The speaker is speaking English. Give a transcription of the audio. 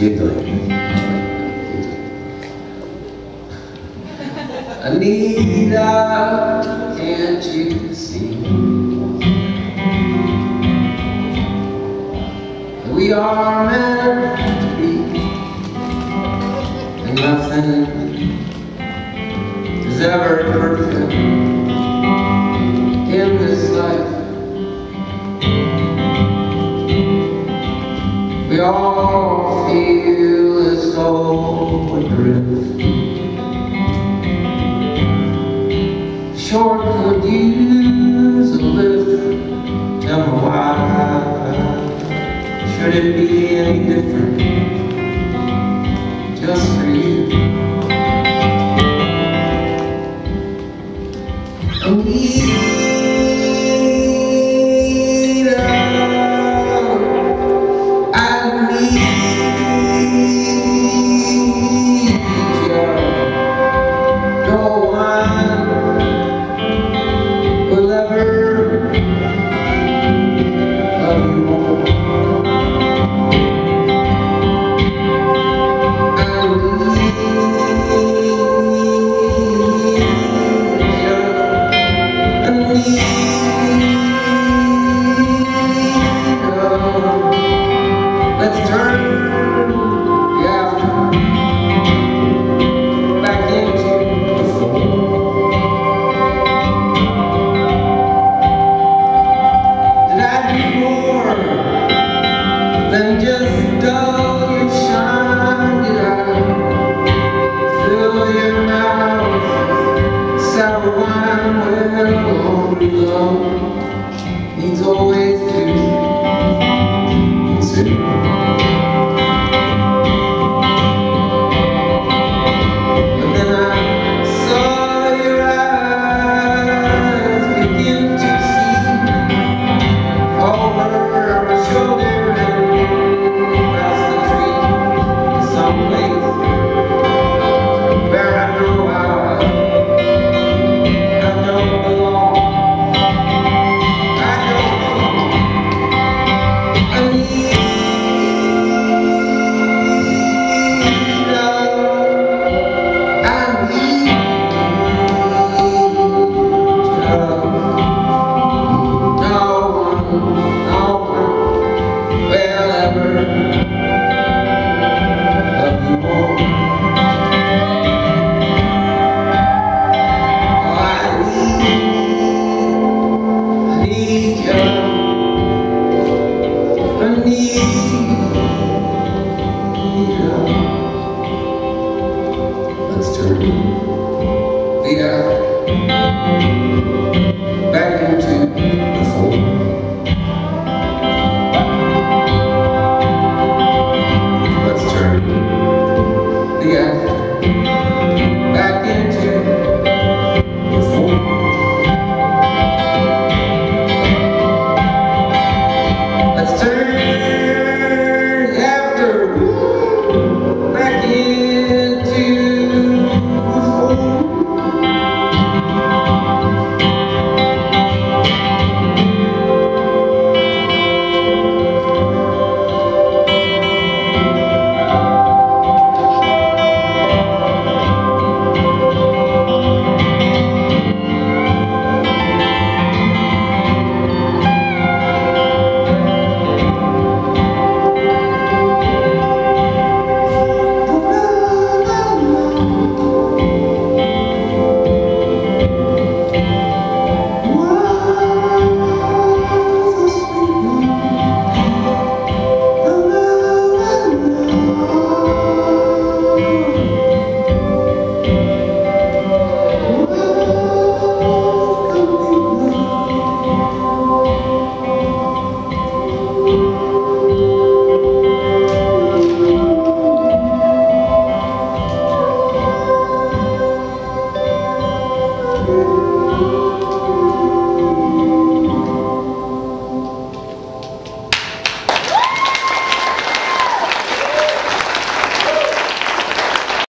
Anita. Anita, can't you see? We are meant to be, and nothing is ever perfect in this life. We all feel as though adrift. Sure could use a lift. Tell me why should it be any different just for you? Needs always to consider. Let's turn the air.